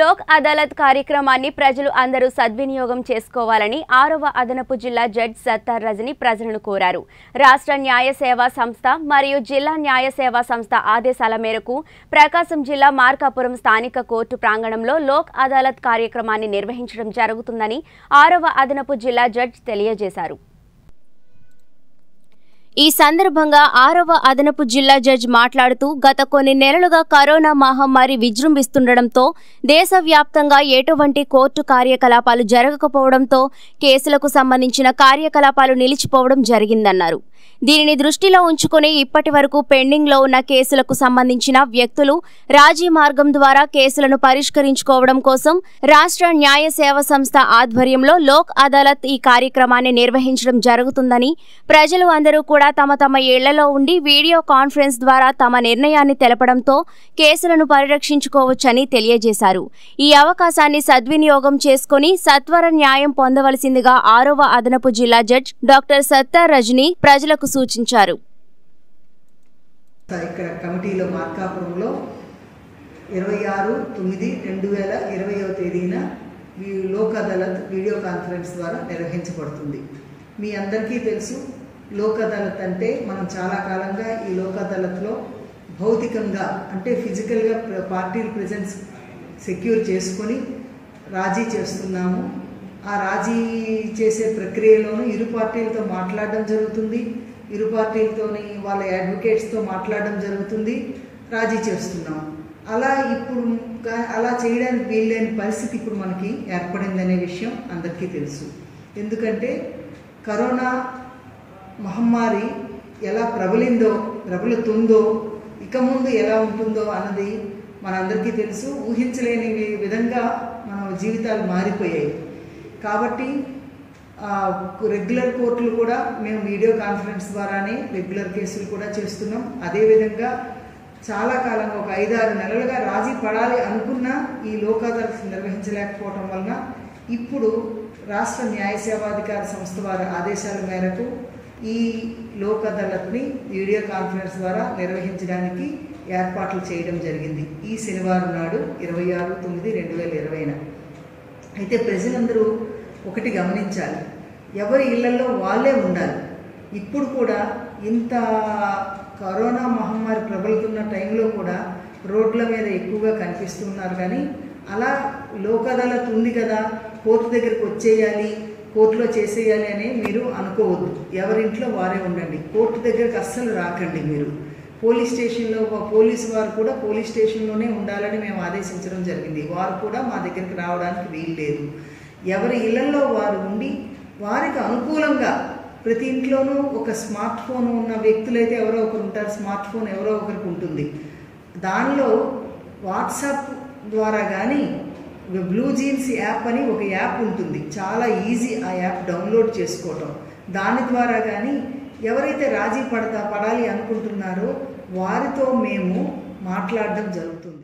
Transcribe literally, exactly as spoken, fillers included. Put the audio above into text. లోక్ అదాలత్ కార్యక్రమాన్ని ప్రజలు అందరూ సద్వినియోగం చేసుకోవాలని ఆరవ అదనపు జిల్లా జడ్జ్ సత్తార్ రజని ప్రజలను కోరారు. రాష్ట్ర న్యాయ సేవా సంస్థ మరియు జిల్లా న్యాయ సేవా సంస్థ ఆదేశాల మేరకు ప్రకాశం జిల్లా మార్కాపురం స్థానిక కోర్టు ప్రాంగణంలో లోక్ అదాలత్ కార్యక్రమాన్ని నిర్వహించడం జరుగుతుందని ఆరవ అదనపు జిల్లా జడ్జ్ తెలియజేశారు. ఈ సందర్భంగా ఆరవ అదనపు జిల్లా జడ్జి మాట్లాడుతూ గత కొన్ని నెలలుగా కరోనా మహమ్మారి విజృంభిస్తుండటంతో దేశవ్యాప్తంగా ఎటువంటి కోర్టు కార్యకలాపాలు జరగకపోవడంతో కేసులకు సంబంధించిన కార్యకలాపాలు నిలిచిపోవడం జరిగిందన్నారు. దీనిని దృష్టిలో ఉంచుకుని ఇప్పటి వరకు పెండింగ్లో ఉన్న కేసులకు సంబంధించిన వ్యక్తులు రాజీ మార్గం ద్వారా కేసులను పరిష్కరించుకోవడం కోసం రాష్ట్ర న్యాయ సేవా సంస్థ ఆధ్వర్యంలో లోక్ అదాలత్ ఈ కార్యక్రమాన్ని నిర్వహించడం జరుగుతుందని ప్రజలు అందరూ కూడా తమ తమ ఇళ్లలో ఉండి వీడియో కాన్ఫరెన్స్ ద్వారా తమ నిర్ణయాన్ని తెలపడంతో కేసులను పరిరక్షించుకోవచ్చని తెలియజేశారు. ఈ అవకాశాన్ని సద్వినియోగం చేసుకుని సత్వర న్యాయం పొందవలసిందిగా ఆరవ అదనపు జిల్లా జడ్జ్ డాక్టర్ సత్తార్ రజని ప్రజలకు సూచించారు. ఇక్కడ కమిటీలో మార్కాపురంలో ఇరవై ఆరు తొమ్మిది రెండు వేల ఇరవయో తేదీన మీ లోక్ అదాలత్ వీడియో కాన్ఫరెన్స్ ద్వారా నిర్వహించబడుతుంది. మీ అందరికీ తెలుసు లోక్ అదాలత్ అంటే మనం చాలా కాలంగా ఈ లోక్ అదాలత్లో భౌతికంగా అంటే ఫిజికల్గా పార్టీల ప్రెజెన్స్ సెక్యూర్ చేసుకొని రాజీ చేస్తున్నాము. ఆ రాజీ చేసే ప్రక్రియలోనూ ఇరు పార్టీలతో మాట్లాడడం జరుగుతుంది, ఇరు పార్టీలతోని వాళ్ళ అడ్వకేట్స్తో మాట్లాడడం జరుగుతుంది, రాజీ చేస్తున్నాం. అలా ఇప్పుడు అలా చేయడానికి వీల్లేని పరిస్థితి ఇప్పుడు మనకి ఏర్పడిందనే విషయం అందరికీ తెలుసు. ఎందుకంటే కరోనా మహమ్మారి ఎలా ప్రబలిందో ప్రబలుతుందో ఇక ముందు ఎలా ఉంటుందో అన్నది మనందరికీ తెలుసు. ఊహించలేని విధంగా మన జీవితాలు మారిపోయాయి. కాబట్టి రెగ్యులర్ కోర్టులు కూడా మేము వీడియో కాన్ఫరెన్స్ ద్వారానే రెగ్యులర్ కేసులు కూడా చేస్తున్నాం. అదేవిధంగా చాలా కాలంగా ఒక ఐదారు నెలలుగా రాజీ పడాలి అనుకున్న ఈ లోక్ అదాలత్ నిర్వహించలేకపోవటం వలన ఇప్పుడు రాష్ట్ర న్యాయ సేవాధికార సంస్థ వారి ఆదేశాల మేరకు ఈ లోక్ అదాలత్ని వీడియో కాన్ఫరెన్స్ ద్వారా నిర్వహించడానికి ఏర్పాట్లు చేయడం జరిగింది. ఈ శనివారం నాడు ఇరవై ఆరు తొమ్మిది రెండు వేల ఇరవైన అయితే ప్రజలందరూ ఒకటి గమనించాలి, ఎవరి ఇళ్లలో వాళ్ళే ఉండాలి. ఇప్పుడు కూడా ఇంత కరోనా మహమ్మారి ప్రబలుతున్న టైంలో కూడా రోడ్ల మీద ఎక్కువగా కనిపిస్తున్నారు. కానీ అలా లోక్ అదాలత్ ఉంది కదా కోర్టు దగ్గరికి వచ్చేయాలి, కోర్టులో చేసేయాలి అని మీరు అనుకోవద్దు. ఎవరింట్లో వారే ఉండండి, కోర్టు దగ్గరికి అస్సలు రాకండి. మీరు పోలీస్ స్టేషన్లో పోలీసు వారు కూడా పోలీస్ స్టేషన్లోనే ఉండాలని మేము ఆదేశించడం జరిగింది. వారు కూడా మా దగ్గరికి రావడానికి వీలు లేదు. ఎవరి ఇళ్లలో వారు ఉండి వారికి అనుకూలంగా ప్రతి ఇంట్లోనూ ఒక స్మార్ట్ ఫోన్ ఉన్న వ్యక్తులైతే ఎవరో ఒకరు ఉంటారు, స్మార్ట్ ఫోన్ ఎవరో ఒకరికి ఉంటుంది. దానిలో వాట్సాప్ ద్వారా కానీ బ్లూ జీన్స్ యాప్ అని ఒక యాప్ ఉంటుంది, చాలా ఈజీ ఆ యాప్ డౌన్లోడ్ చేసుకోవటం. దాని ద్వారా కానీ ఎవరైతే రాజీ పడతా పడాలి అనుకుంటున్నారో వారితో మేము మాట్లాడడం జరుగుతుంది.